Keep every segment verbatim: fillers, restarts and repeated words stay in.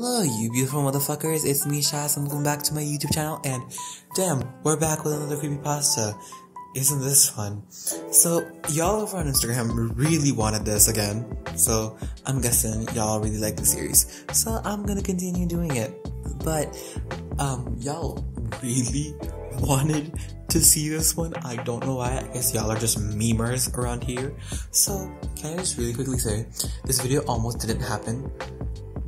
Hello, you beautiful motherfuckers, it's me, Shaz, and welcome back to my YouTube channel, and damn, we're back with another Creepypasta. Isn't this fun? So, y'all over on Instagram really wanted this again, so I'm guessing y'all really like the series, so I'm gonna continue doing it. But, um, y'all really wanted to see this one. I don't know why. I guess y'all are just memers around here. So, can I just really quickly say, this video almost didn't happen,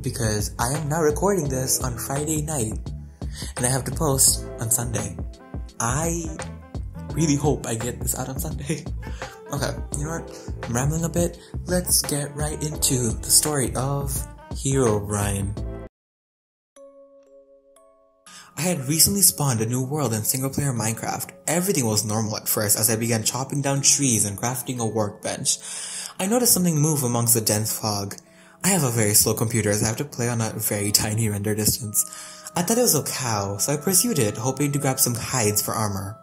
because I am now recording this on Friday night and I have to post on Sunday. I really hope I get this out on Sunday. Okay, you know what? I'm rambling a bit. Let's get right into the story of Herobrine. I had recently spawned a new world in single-player Minecraft. Everything was normal at first as I began chopping down trees and crafting a workbench. I noticed something move amongst the dense fog. I have a very slow computer as I have to play on a very tiny render distance. I thought it was a cow, so I pursued it, hoping to grab some hides for armor.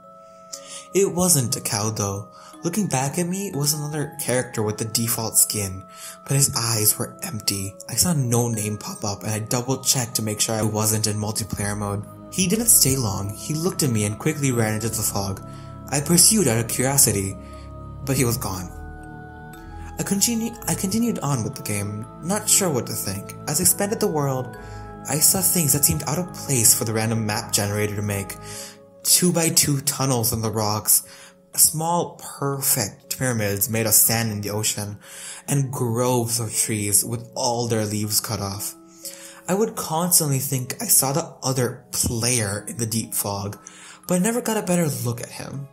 It wasn't a cow though. Looking back at me was another character with the default skin, but his eyes were empty. I saw no name pop up and I double checked to make sure I wasn't in multiplayer mode. He didn't stay long. He looked at me and quickly ran into the fog. I pursued out of curiosity, but he was gone. I, continue, I continued on with the game, not sure what to think. As I expanded the world, I saw things that seemed out of place for the random map generator to make. two by two tunnels in the rocks, small perfect pyramids made of sand in the ocean, and groves of trees with all their leaves cut off. I would constantly think I saw the other player in the deep fog, but I never got a better look at him.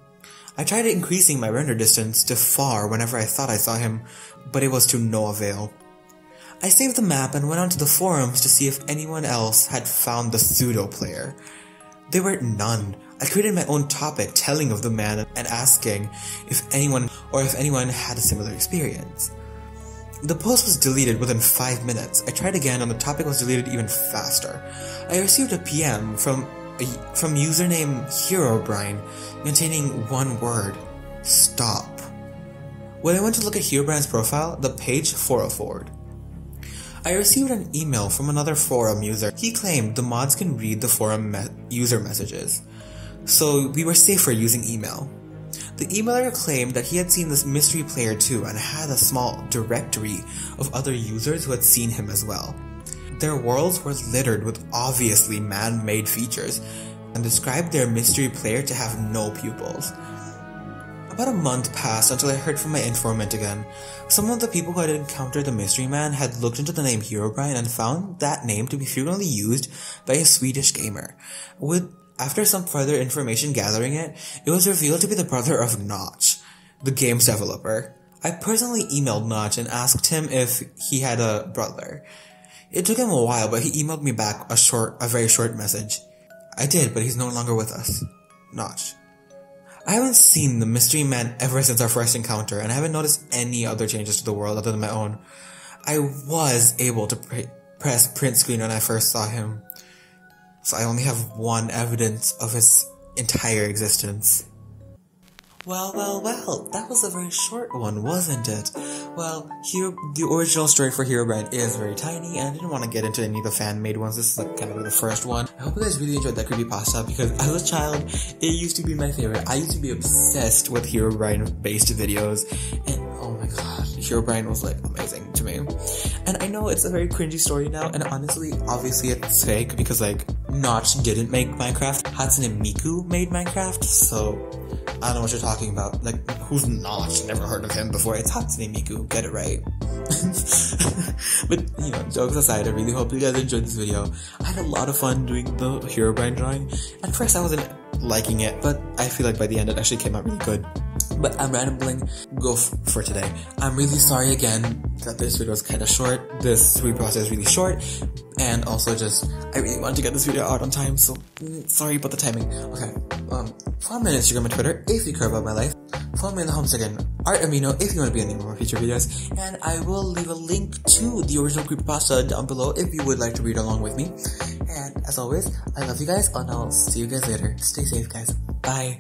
I tried increasing my render distance to far whenever I thought I saw him, but it was to no avail. I saved the map and went onto the forums to see if anyone else had found the pseudo player. There were none. I created my own topic telling of the man and asking if anyone or if anyone had a similar experience. The post was deleted within five minutes. I tried again and the topic was deleted even faster. I received a P M from from username Herobrine, containing one word: stop. When I went to look at Herobrine's profile, the page for a forward. I received an email from another forum user. He claimed the mods can read the forum me user messages, so we were safer using email. The emailer claimed that he had seen this mystery player too and had a small directory of other users who had seen him as well. Their worlds were littered with obviously man-made features and described their mystery player to have no pupils. About a month passed until I heard from my informant again. Some of the people who had encountered the mystery man had looked into the name Herobrine and found that name to be frequently used by a Swedish gamer. With, after some further information gathering it, it was revealed to be the brother of Notch, the game's developer. I personally emailed Notch and asked him if he had a brother. It took him a while, but he emailed me back a short, a very short message. I did, but he's no longer with us. Notch. I haven't seen the mystery man ever since our first encounter, and I haven't noticed any other changes to the world other than my own. I was able to pre press print screen when I first saw him, so I only have one evidence of his entire existence. Well, well, well, that was a very short one, wasn't it? Well, here, the original story for Herobrine is very tiny, and I didn't want to get into any of the fan-made ones. This is like kind of the first one. I hope you guys really enjoyed that creepypasta, because as a child, it used to be my favorite. I used to be obsessed with Herobrine-based videos, and oh my god, Herobrine was like amazing to me. And I know it's a very cringy story now, and honestly, obviously it's fake, because like, Notch didn't make Minecraft, Hatsune Miku made Minecraft, so I don't know what you're talking about. Like, who's Notch? Never heard of him before. It's Hatsune Miku, get it right. But, you know, jokes aside, I really hope you guys enjoyed this video. I had a lot of fun doing the Herobrine drawing. At first I wasn't liking it, but I feel like by the end it actually came out really good. But I'm rambling, go f for today. I'm really sorry again that this video was kind of short. This reprocess is really short, and also just, I really wanted to get this video out on time, so sorry about the timing. Okay, um, follow me on Instagram and Twitter if you care about my life. Follow me on the Homestuck and Art Amino if you want to be in any more future videos, and I will leave a link to the original Creepypasta down below if you would like to read along with me. And as always, I love you guys, and I'll see you guys later. Stay safe, guys. Bye.